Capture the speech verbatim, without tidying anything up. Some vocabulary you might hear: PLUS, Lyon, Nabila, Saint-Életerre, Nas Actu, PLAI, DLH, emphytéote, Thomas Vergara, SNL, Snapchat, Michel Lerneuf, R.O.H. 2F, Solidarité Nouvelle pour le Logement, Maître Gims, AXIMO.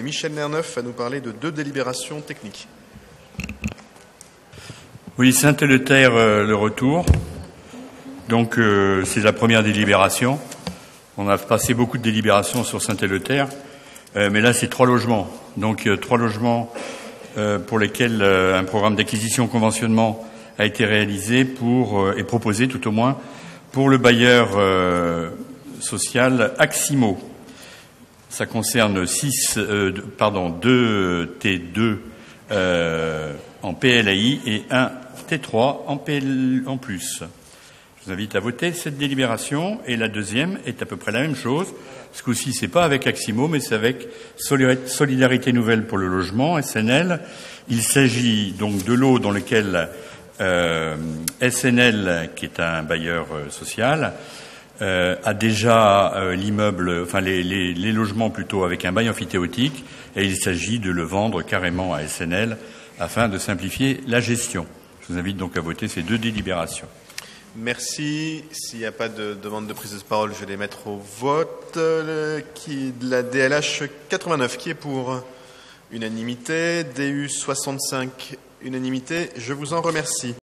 Et Michel Lerneuf va nous parler de deux délibérations techniques. Oui, Saint-Életerre, euh, le retour. Donc, euh, c'est la première délibération. On a passé beaucoup de délibérations sur Saint-Életerre, euh, mais là, c'est trois logements. Donc, euh, trois logements euh, pour lesquels euh, un programme d'acquisition conventionnement a été réalisé pour euh, et proposé, tout au moins, pour le bailleur euh, social AXIMO. Ça concerne six, euh, pardon, deux T deux euh, en P L A I et un T trois en P L en plus. Je vous invite à voter cette délibération. Et la deuxième est à peu près la même chose. Ce coup-ci, c'est pas avec AXIMO, mais c'est avec Solidarité Nouvelle pour le Logement, S N L. Il s'agit donc de lot dans lequel euh, S N L, qui est un bailleur euh, social, Euh, a déjà euh, l'immeuble, enfin les, les, les logements plutôt avec un bail amphithéotique, et il s'agit de le vendre carrément à S N L afin de simplifier la gestion. Je vous invite donc à voter ces deux délibérations. Merci. S'il n'y a pas de demande de prise de parole, je vais les mettre au vote. Le, qui, de la D L H quatre-vingt-neuf, qui est pour? Unanimité. D U soixante-cinq, unanimité. Je vous en remercie.